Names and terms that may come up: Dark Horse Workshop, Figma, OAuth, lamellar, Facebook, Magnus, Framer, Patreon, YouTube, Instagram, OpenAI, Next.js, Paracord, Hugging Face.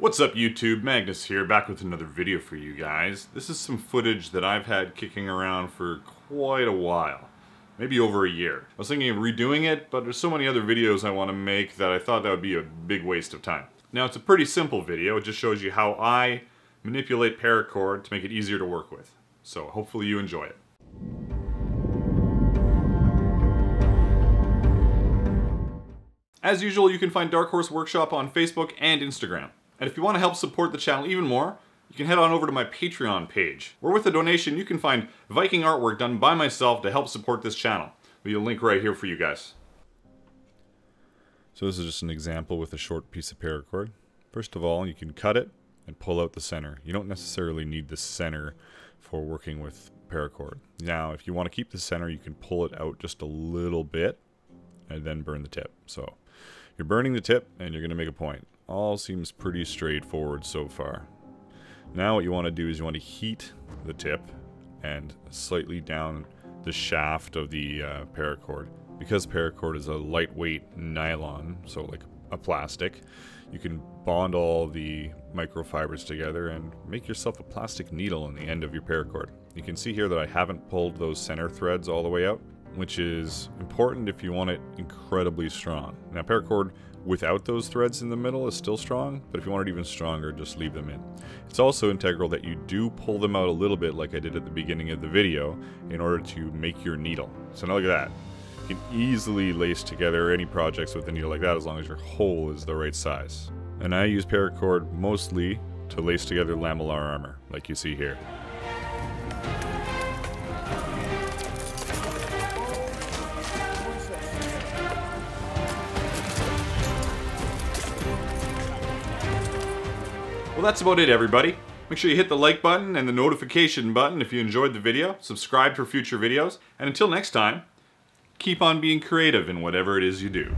What's up YouTube, Magnus here, back with another video for you guys. This is some footage that I've had kicking around for quite a while, maybe over a year. I was thinking of redoing it, but there's so many other videos I want to make that I thought that would be a big waste of time. Now it's a pretty simple video, it just shows you how I manipulate paracord to make it easier to work with. So hopefully you enjoy it. As usual, you can find Dark Horse Workshop on Facebook and Instagram. And if you want to help support the channel even more, you can head on over to my Patreon page, where with a donation you can find Viking artwork done by myself to help support this channel. There'll be a link right here for you guys. So this is just an example with a short piece of paracord. First of all, you can cut it and pull out the center. You don't necessarily need the center for working with paracord. Now, if you want to keep the center, you can pull it out just a little bit and then burn the tip. So you're burning the tip and you're going to make a point. All seems pretty straightforward so far. Now what you want to do is you want to heat the tip and slightly down the shaft of the paracord. Because paracord is a lightweight nylon, so like a plastic, you can bond all the microfibers together and make yourself a plastic needle on the end of your paracord. You can see here that I haven't pulled those center threads all the way out, which is important if you want it incredibly strong. Now paracord without those threads in the middle is still strong, but if you want it even stronger, just leave them in. It's also integral that you do pull them out a little bit like I did at the beginning of the video in order to make your needle. So now look at that. You can easily lace together any projects with a needle like that as long as your hole is the right size. And I use paracord mostly to lace together lamellar armor, like you see here. Well, that's about it, everybody. Make sure you hit the like button and the notification button if you enjoyed the video. Subscribe for future videos. And until next time, keep on being creative in whatever it is you do.